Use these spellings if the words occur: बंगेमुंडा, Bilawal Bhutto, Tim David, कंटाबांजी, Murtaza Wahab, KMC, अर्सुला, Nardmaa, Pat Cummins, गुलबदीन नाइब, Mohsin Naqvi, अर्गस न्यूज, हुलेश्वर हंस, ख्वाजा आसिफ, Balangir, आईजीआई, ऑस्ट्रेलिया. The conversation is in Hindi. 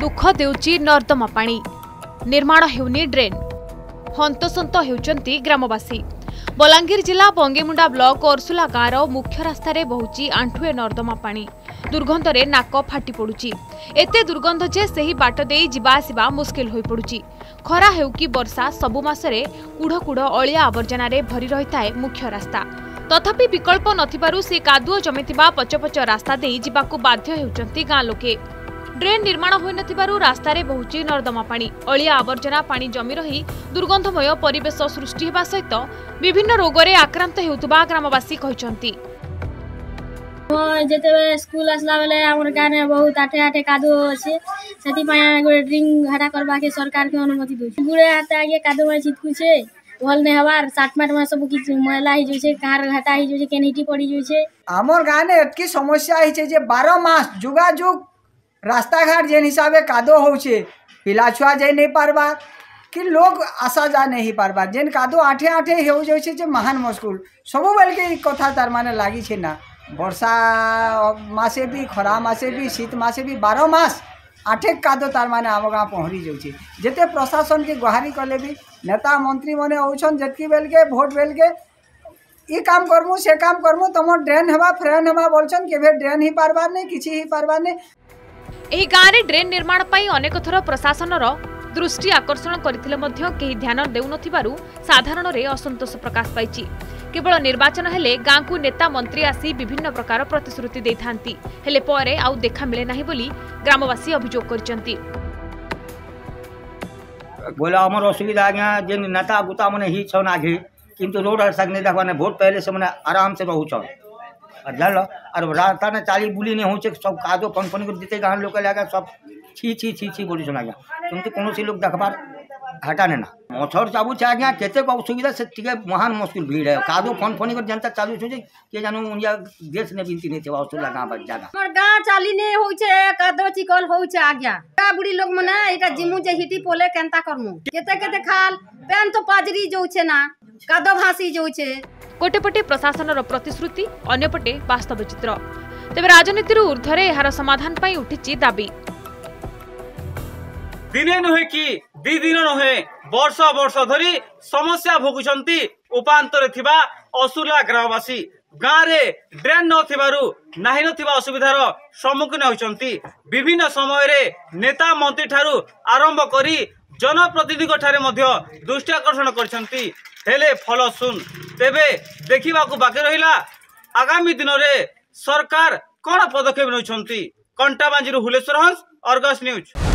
दुख देउची नर्दमा पाणी निर्माण हेउनी ड्रेन हंतसंत हेउचंती ग्रामवासी। बलांगीर जिला बंगेमुंडा ब्लॉक अर्सुला गाँवर मुख्य रास्त बहुची आंठुए नर्दमा पाणी दुर्गंधरे नाक फाटी पड़ुची। एते दुर्गंध जे सही बाट देई जिबा आसीबा मुश्किल होई पड़ुची। खरा हेउ कि वर्षा सबु मासरे कुड़ कुड़ अलिया आवर्जन भरी रही थाए मुख्य रास्ता। तथापि विकल्प नथिबारु से कादुओ जमिथिबा पचपच रास्ता देई जिबाकु बाध्य हेउचंती गाँ लोके। ड्रेन निर्माण होई नथिबारु रास्तारे बहुची नर्दमा पाणी अलिया आवर्जना पाणी जमी रही दुर्गंधमय परिवेश सृष्टि हेबा सहित विभिन्न रोगरे आक्रांत हेउतबा ग्रामवासी कहचंती। हाँ जिते स्कूल आसला बेले आम गाँव बहुत आठे आठे कादु अच्छे से गोटे ड्रिंग घाटा करवा के सरकार के अनुमति दूसरी गुड़े हाथ आगे कादु में छिटकुचे भल नहीं हवार साटमाट में सब कि मैला हो जाए कार घाटा हो जाए केनिटी पड़ जाए। आम गाँव में एटकी समस्या है 12 मास जुगाजुग रास्ता घाट जेन हिसाब से कादो हो पिला छुआ जा नहीं पारबा कि लोग आशा जा नहीं पारबा जेन कादो आठे आठे हो जाए महान मुश्किल सबू बेल के कथा तार माने लागी छे ना। वर्षा मासे भी खरा मासे भी शीत मासे भी 12 मास आठे कादो तार माने आम गाँ पहरी जाऊे। जिते प्रशासन के गुहारी कले भी नेता मंत्री मैंने औन जबकि बेल के भोट बेल के ये काम करमु से काम करमु तुम ड्रेन हवा फ्रेन हवा बोलछन केवे ड्रेन ही पारबार नहीं किसी ही पारबार नहीं। गाँव में ड्रेन निर्माण पर अनेक थर प्रशासन दृष्टि आकर्षण करथिले मध्य केही ध्यान देउनथिबारु साधारण रे असंतोष प्रकाश पाइछि। केवल निर्वाचन हेले गाँ को नेता मंत्री आसी विभिन्न प्रकार प्रतिश्रुति देथांती हेले परे आउ देखा मिले नाही बोली ग्रामवासी अभियोग करचंती। बोला हमर असुविधा आज्ञा जे नेता गुता माने ही छन आगे किंतु रोड हर संग नेता माने वोट पहले से माने आराम से रहू छन अदल और रास्ता ने चाली बुली नहीं होचे सब कादो पंपन को देते गान लोग लगा सब छी छी बोली सुना गया तुमते कोनोसी लोग देखबार घाटा ने ना मछर चाबू छे आज्ञा केते को सुविधा से ठीक महान मुश्किल भीड़ है कादो फोन कर जनता चालू छे के जानू उनिया देश ने बिनती नहीं छवा उसला गांव पर जागा हमर गांव चाली ने होय छे कादो चिकल होय छे आज्ञा का बुढ़ी लोग मने एटा जिमु जे हिटी पोले केनता करमु केते खाल पेन तो पाजरी जो छे ना कादो भासी जो छे। गोटेपटे प्रशासन प्रतिश्रुति अन्यपटे वास्तव चित्र तेज राजनीति ऊर्धर यार समाधान पर उठी दाबी दिने नुहे कि दी दिन नुहे वर्ष वर्ष धरी समस्या भोगुंट उपांतर थिबा असुरला ग्रामवासी गाँव में ड्रेन ना असुविधार सम्मुखीन होती। विभिन्न समय नेता मंत्री ठारू आरंभ कर जनप्रतिनिधि ठारे दृष्टि आकर्षण कर हेले फल सुन तेबे देखा बाकी रहा आगामी दिन में सरकार कौन पदक्षेप नौकरी। कंटाबांजी हुलेश्वर हंस, अर्गस न्यूज।